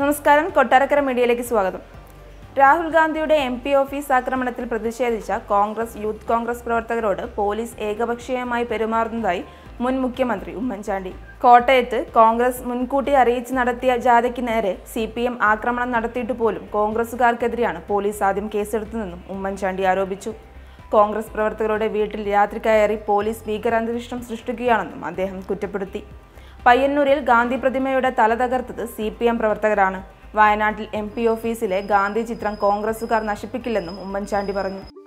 നമസ്കാരം കൊട്ടാരക്കര മീഡിയയിലേക്ക് സ്വാഗതം. രാഹുൽ ഗാന്ധിയുടെ എംപി ഓഫീസ് ആക്രമണത്തിൽ പ്രതിഷേധിച്ച കോൺഗ്രസ് യൂത്ത് കോൺഗ്രസ് പ്രവർത്തകരോട് പോലീസ് ഏകപക്ഷീയമായി പെരുമാറുന്നതായി മുൻ മുഖ്യമന്ത്രി ഉമ്മൻചാണ്ടി. കോട്ടയത്ത് കോൺഗ്രസ് മുൻകൂട്ടി അറിയിച്ച് നടത്തിയ ജാഥയ്ക്ക് നേരെ CPI(M) ആക്രമണം നടത്തിയിട്ട് പോലും കോൺഗ്രസുകാർക്കെതിരെയാണ് പോലീസ് ആദ്യം കേസെടുത്തതെന്നും ഉമ്മൻചാണ്ടി ആരോപിച്ചു. കോൺഗ്രസ് പ്രവർത്തകരുടെ വീട്ടിൽ രാത്രി കയറി പോലീസ് ഭീകരാന്തരീക്ഷം സൃഷ്ടിക്കുകയാണെന്നും അദ്ദേഹം കുറ്റപ്പെടുത്തി. പയ്യന്നൂരിൽ ഗാന്ധി പ്രതിമയുടെ തല തകർത്തത് CPI(M) പ്രവർത്തകരാണ്. വയനാട്ടിൽ MP ഓഫീസിലെ ഗാന്ധി ചിത്രം കോൺഗ്രസുകാർ നശിപ്പിക്കില്ലെന്നും ഉമ്മൻചാണ്ടി പറഞ്ഞു.